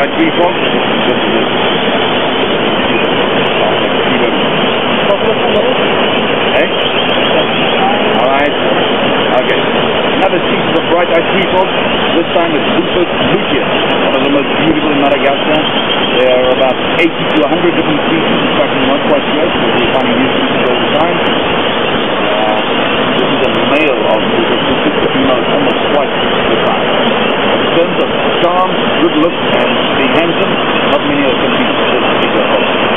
like we've got. Okay. Alright. Okay. Another species of bright eyed tree-frog. This time it's Boophis luteus, one of the most beautiful in Madagascar. There are about 80 to 100 different species, in fact we're not quite sure, but we're finding new species all the time. This is a male of Boophis luteus, the female is almost twice the size. In terms of charm, good looks, and being handsome, not many of them can be considered.